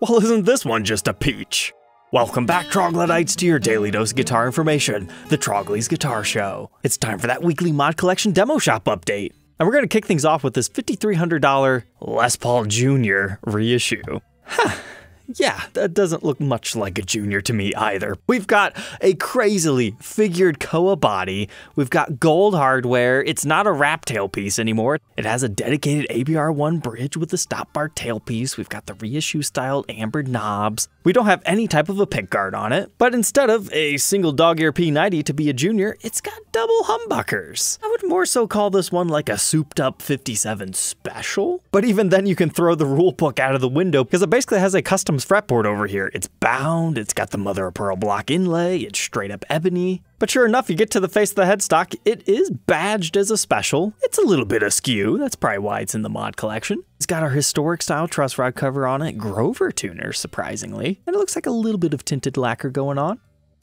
Well, isn't this one just a peach? Welcome back, Troglodytes, to your daily dose of guitar information, the Trogly's Guitar Show. It's time for that weekly mod collection demo shop update. And we're going to kick things off with this $5,300 Les Paul Jr. reissue. Huh. Yeah, that doesn't look much like a Junior to me either. We've got a crazily figured koa body. We've got gold hardware. It's not a wrap tailpiece anymore. It has a dedicated ABR1 bridge with a stop bar tailpiece. We've got the reissue styled ambered knobs. We don't have any type of a pick guard on it, but instead of a single dog ear P90 to be a Junior, it's got double humbuckers. I would more so call this one like a souped up 57 special, but even then you can throw the rule book out of the window because it basically has a custom fretboard over here. It's bound, it's got the mother of pearl block inlay, it's straight up ebony. But sure enough, you get to the face of the headstock, it is badged as a special. It's a little bit askew, that's probably why it's in the mod collection. It's got our historic style truss rod cover on it, Grover tuner, surprisingly. And it looks like a little bit of tinted lacquer going on.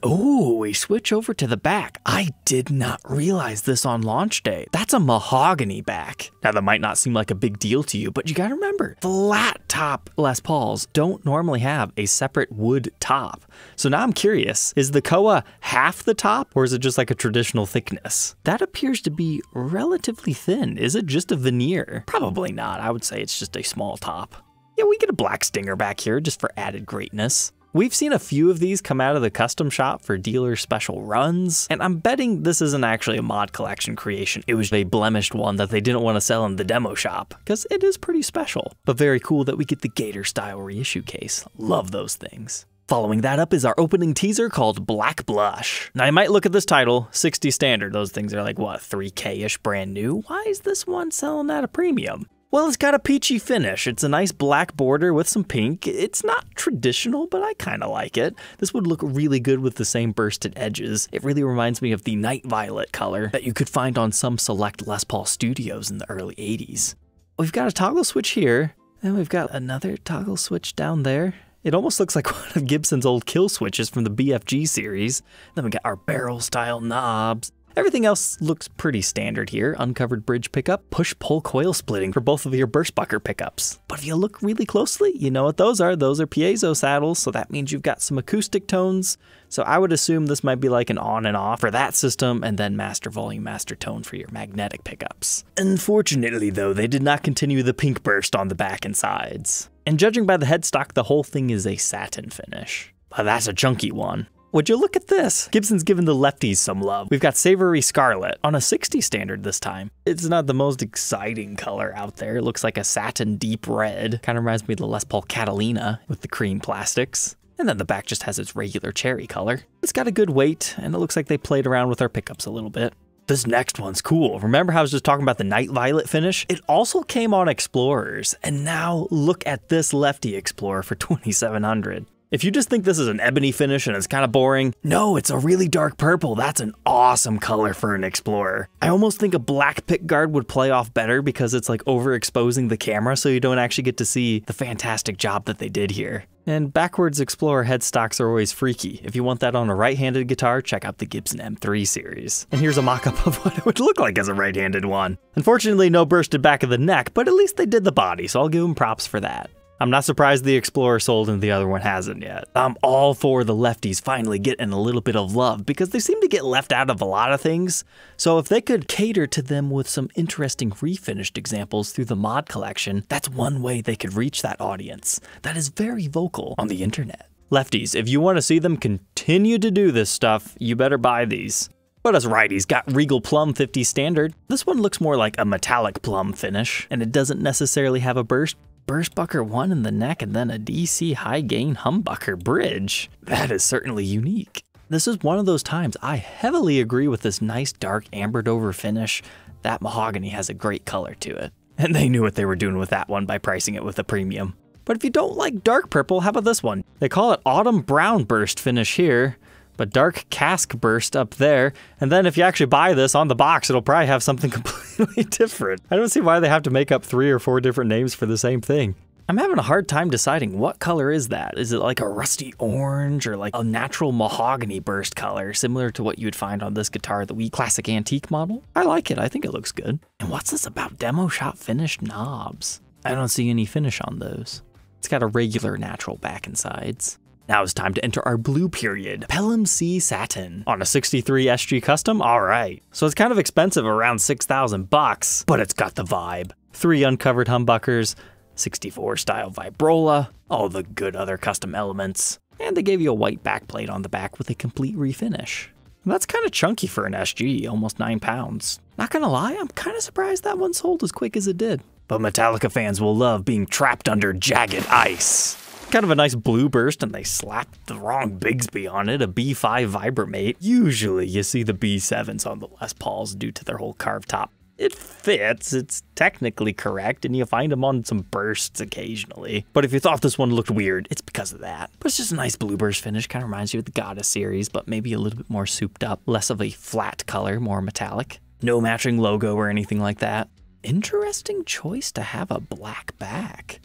Oh, we switch over to the back. I did not realize this on launch day. That's a mahogany back. Now that might not seem like a big deal to you, but you gotta remember, flat top Les Pauls don't normally have a separate wood top. So now I'm curious, is the koa half the top or is it just like a traditional thickness? That appears to be relatively thin. Is it just a veneer? Probably not. I would say it's just a small top. Yeah, we get a black stinger back here just for added greatness. We've seen a few of these come out of the custom shop for dealer special runs, and I'm betting this isn't actually a mod collection creation. It was a blemished one that they didn't want to sell in the demo shop, because it is pretty special. But very cool that we get the Gator style reissue case. Love those things. Following that up is our opening teaser called Black Blush. Now you might look at this title, 60 standard. Those things are like, what, 3K-ish brand new? Why is this one selling at a premium? Well, it's got a peachy finish. It's a nice black border with some pink. It's not traditional, but I kind of like it. This would look really good with the same bursted edges. It really reminds me of the night violet color that you could find on some select Les Paul studios in the early 80s. We've got a toggle switch here, and we've got another toggle switch down there. It almost looks like one of Gibson's old kill switches from the BFG series. Then we got our barrel style knobs. Everything else looks pretty standard here. Uncovered bridge pickup, push-pull coil splitting for both of your Burst Bucker pickups. But if you look really closely, you know what those are. Those are piezo saddles, so that means you've got some acoustic tones. So I would assume this might be like an on and off for that system, and then master volume, master tone for your magnetic pickups. Unfortunately though, they did not continue the pink burst on the back and sides. And judging by the headstock, the whole thing is a satin finish. But that's a chunky one. Would you look at this? Gibson's given the lefties some love. We've got Savory Scarlet on a 60 standard this time. It's not the most exciting color out there. It looks like a satin deep red. Kind of reminds me of the Les Paul Catalina with the cream plastics. And then the back just has its regular cherry color. It's got a good weight, and it looks like they played around with our pickups a little bit. This next one's cool. Remember how I was just talking about the night violet finish? It also came on Explorers, and now look at this lefty Explorer for $2,700. If you just think this is an ebony finish and it's kind of boring, no, it's a really dark purple. That's an awesome color for an Explorer. I almost think a black pick guard would play off better because it's like overexposing the camera so you don't actually get to see the fantastic job that they did here. And backwards Explorer headstocks are always freaky. If you want that on a right-handed guitar, check out the Gibson M3 series. And here's a mock-up of what it would look like as a right-handed one. Unfortunately, no bursted back of the neck, but at least they did the body, so I'll give them props for that. I'm not surprised the Explorer sold and the other one hasn't yet. I'm all for the lefties finally getting a little bit of love because they seem to get left out of a lot of things. So if they could cater to them with some interesting refinished examples through the mod collection, that's one way they could reach that audience that is very vocal on the internet. Lefties, if you want to see them continue to do this stuff, you better buy these. But as righties, got Regal Plum 50 Standard. This one looks more like a metallic plum finish, and it doesn't necessarily have a burst. Burst Bucker 1 in the neck and then a DC High Gain Humbucker bridge. That is certainly unique. This is one of those times I heavily agree with this nice dark ambered over finish. That mahogany has a great color to it. And they knew what they were doing with that one by pricing it with a premium. But if you don't like dark purple, how about this one? They call it Autumn Brown Burst finish here, but Dark Cask Burst up there. And then if you actually buy this on the box, it'll probably have something completely different. I don't see why they have to make up 3 or 4 different names for the same thing. I'm having a hard time deciding what color is that. Is it like a rusty orange or like a natural mahogany burst color, similar to what you would find on this guitar, the wee classic antique model? I like it, I think it looks good. And what's this about demo shop finished knobs? I don't see any finish on those. It's got a regular natural back and sides. Now it's time to enter our blue period, Pelham Sea Satin. On a 63 SG Custom? All right. So it's kind of expensive, around 6,000 bucks, but it's got the vibe. 3 uncovered humbuckers, 64 style Vibrola, all the good other custom elements, and they gave you a white backplate on the back with a complete refinish. That's kind of chunky for an SG, almost 9 pounds. Not gonna lie, I'm kind of surprised that one sold as quick as it did. But Metallica fans will love being trapped under jagged ice. Kind of a nice blue burst, and they slapped the wrong Bigsby on it, a B5 Vibramate. Usually you see the B7s on the Les Pauls due to their whole carved top. It fits, it's technically correct, and you find them on some bursts occasionally. But if you thought this one looked weird, it's because of that. But it's just a nice blue burst finish, kind of reminds you of the Goddess series, but maybe a little bit more souped up, less of a flat color, more metallic. No matching logo or anything like that. Interesting choice to have a black back.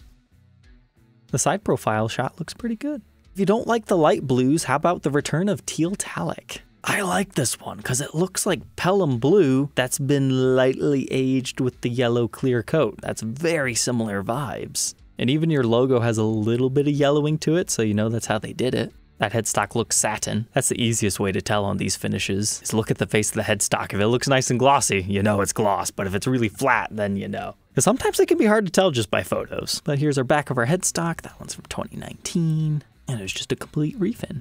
The side profile shot looks pretty good. If you don't like the light blues, how about the return of Tealtallic? I like this one because it looks like Pelham Blue that's been lightly aged with the yellow clear coat. That's very similar vibes. And even your logo has a little bit of yellowing to it, so you know that's how they did it. That headstock looks satin. That's the easiest way to tell on these finishes, is look at the face of the headstock. If it looks nice and glossy, you know it's gloss, but if it's really flat, then you know. Because sometimes it can be hard to tell just by photos. But here's our back of our headstock. That one's from 2019, and it's just a complete refin.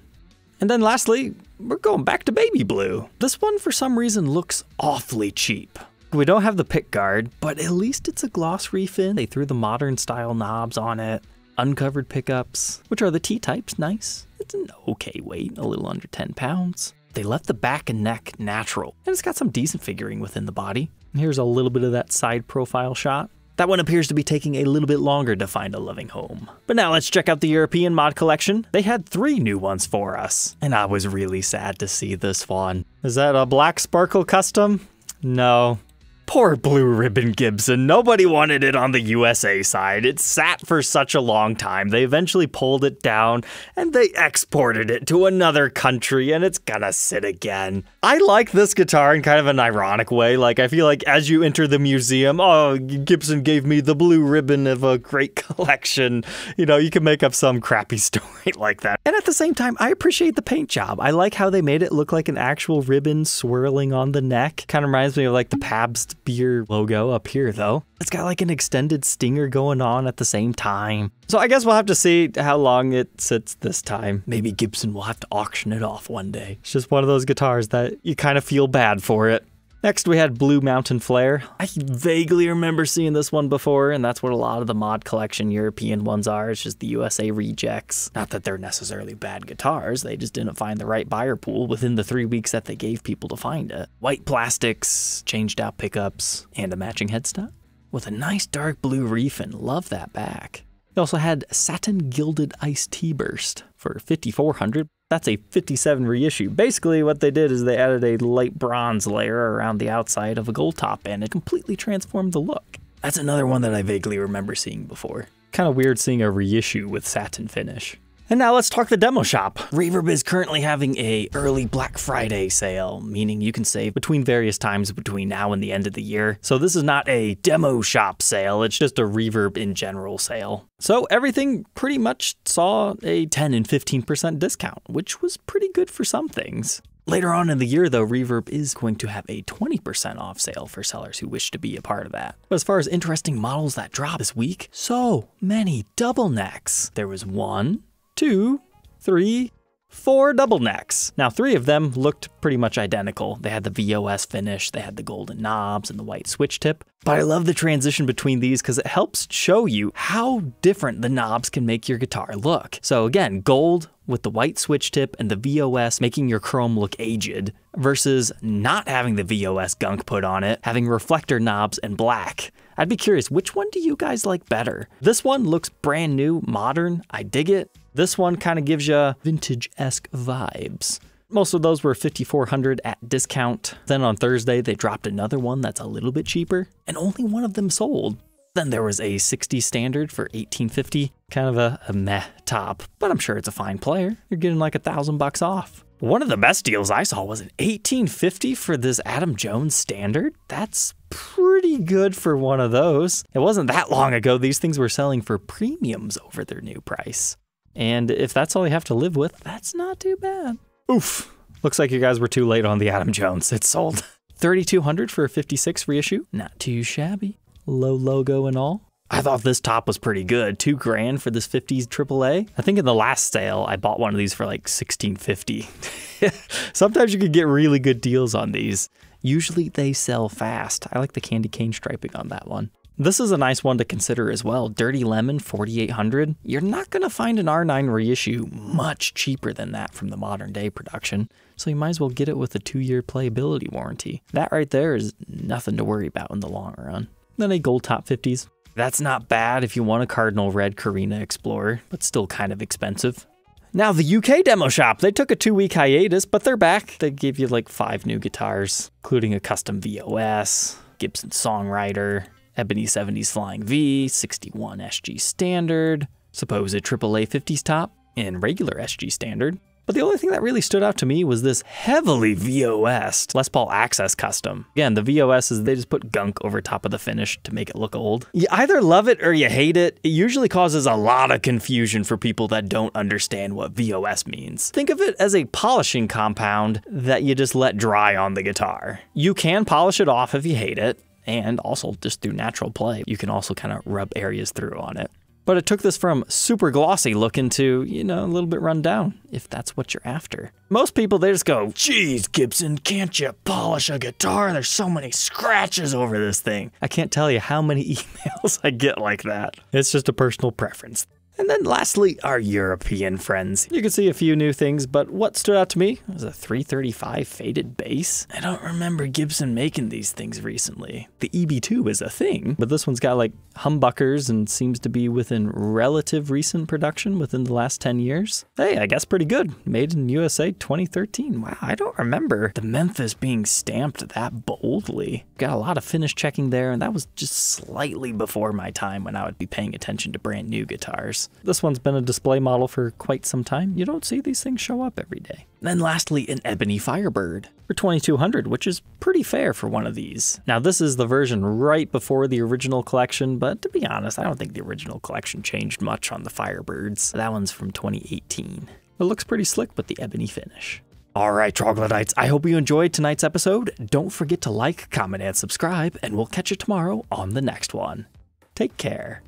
And then lastly, we're going back to baby blue. This one for some reason looks awfully cheap. We don't have the pick guard, but at least it's a gloss refin. They threw the modern style knobs on it, uncovered pickups, which are the T-types, nice. It's an okay weight, a little under 10 pounds. They left the back and neck natural, and it's got some decent figuring within the body. And here's a little bit of that side profile shot. That one appears to be taking a little bit longer to find a loving home. But now let's check out the European mod collection. They had 3 new ones for us, and I was really sad to see this one. Is that a black sparkle custom? No. Poor Blue Ribbon Gibson, nobody wanted it on the USA side. It sat for such a long time. They eventually pulled it down and they exported it to another country, and it's gonna sit again. I like this guitar in kind of an ironic way. Like, I feel like as you enter the museum, oh, Gibson gave me the blue ribbon of a great collection. You know, you can make up some crappy story like that. And at the same time, I appreciate the paint job. I like how they made it look like an actual ribbon swirling on the neck. Kind of reminds me of like the Pabst beer logo up here, though. It's got like an extended stinger going on at the same time. So I guess we'll have to see how long it sits this time. Maybe Gibson will have to auction it off one day. It's just one of those guitars that you kind of feel bad for it. Next, we had Blue Mountain Flare. I vaguely remember seeing this one before, and that's what a lot of the mod collection European ones are. It's just the USA rejects. Not that they're necessarily bad guitars, they just didn't find the right buyer pool within the 3 weeks that they gave people to find it. White plastics, changed out pickups, and a matching headstock with a nice dark blue refin. Love that back. They also had Satin Gilded Ice T-Burst for 5,400. That's a 57 reissue. Basically, what they did is they added a light bronze layer around the outside of a gold top, and it completely transformed the look. That's another one that I vaguely remember seeing before. Kind of weird seeing a reissue with satin finish. And now let's talk the demo shop. Reverb is currently having a early Black Friday sale, meaning you can save between various times between now and the end of the year. So this is not a demo shop sale, it's just a Reverb in general sale. So everything pretty much saw a 10 and 15% discount, which was pretty good for some things. Later on in the year, though, Reverb is going to have a 20% off sale for sellers who wish to be a part of that. But as far as interesting models that drop this week, so many double necks. There was 1, 2, 3, 4 double necks. Now 3 of them looked pretty much identical. They had the VOS finish, they had the golden knobs and the white switch tip. But I love the transition between these because it helps show you how different the knobs can make your guitar look. So again, gold with the white switch tip and the VOS making your chrome look aged versus not having the VOS gunk put on it, having reflector knobs and black. I'd be curious, which one do you guys like better? This one looks brand new, modern, I dig it. This one kind of gives you vintage-esque vibes. Most of those were 5,400 at discount. Then on Thursday, they dropped another one that's a little bit cheaper, and only one of them sold. Then there was a 60 standard for $18.50, kind of a meh top, but I'm sure it's a fine player. You're getting like $1,000 off. One of the best deals I saw was an $18.50 for this Adam Jones standard. That's pretty good for one of those. It wasn't that long ago these things were selling for premiums over their new price. And if that's all you have to live with, that's not too bad. Oof, looks like you guys were too late on the Adam Jones. It's sold. $3,200 for a 56 reissue, not too shabby. Low logo and all. I thought this top was pretty good. $2 grand for this 50s AAA. I think in the last sale, I bought one of these for like $16.50. Sometimes you could get really good deals on these. Usually they sell fast. I like the candy cane striping on that one. This is a nice one to consider as well. Dirty Lemon 4800. You're not gonna find an R9 reissue much cheaper than that from the modern day production. So you might as well get it with a 2-year playability warranty. That right there is nothing to worry about in the long run. Then a gold top 50s. That's not bad if you want a cardinal red Carina Explorer, but still kind of expensive. Now the UK demo shop, they took a 2-week hiatus, but they're back. They gave you like 5 new guitars, including a custom VOS, Gibson Songwriter, Ebony 70s Flying V, 61 SG Standard, supposed AAA 50s top, and regular SG Standard. But the only thing that really stood out to me was this heavily VOS'd Les Paul Access Custom. Again, the VOS is they just put gunk over top of the finish to make it look old. You either love it or you hate it. It usually causes a lot of confusion for people that don't understand what VOS means. Think of it as a polishing compound that you just let dry on the guitar. You can polish it off if you hate it, and also just through natural play. You can also kind of rub areas through on it. But it took this from super glossy looking to, you know, a little bit run down, if that's what you're after. Most people, they just go, "Geez, Gibson, can't you polish a guitar? There's so many scratches over this thing." I can't tell you how many emails I get like that. It's just a personal preference. And then lastly, our European friends. You can see a few new things, but what stood out to me was a 335 faded bass. I don't remember Gibson making these things recently. The EB2 is a thing, but this one's got like humbuckers and seems to be within relative recent production within the last 10 years. Hey, I guess pretty good. Made in USA 2013. Wow, I don't remember the Memphis being stamped that boldly. Got a lot of finish checking there, and that was just slightly before my time when I would be paying attention to brand new guitars. This one's been a display model for quite some time. You don't see these things show up every day. Then lastly, an Ebony Firebird for $2,200, which is pretty fair for one of these. Now this is the version right before the original collection, but to be honest, I don't think the original collection changed much on the Firebirds. That one's from 2018. It looks pretty slick with the ebony finish. All right, Troglodytes, I hope you enjoyed tonight's episode. Don't forget to like, comment, and subscribe, and we'll catch you tomorrow on the next one. Take care.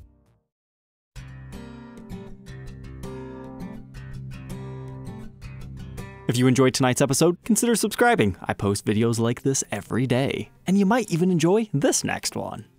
If you enjoyed tonight's episode, consider subscribing. I post videos like this every day. And you might even enjoy this next one.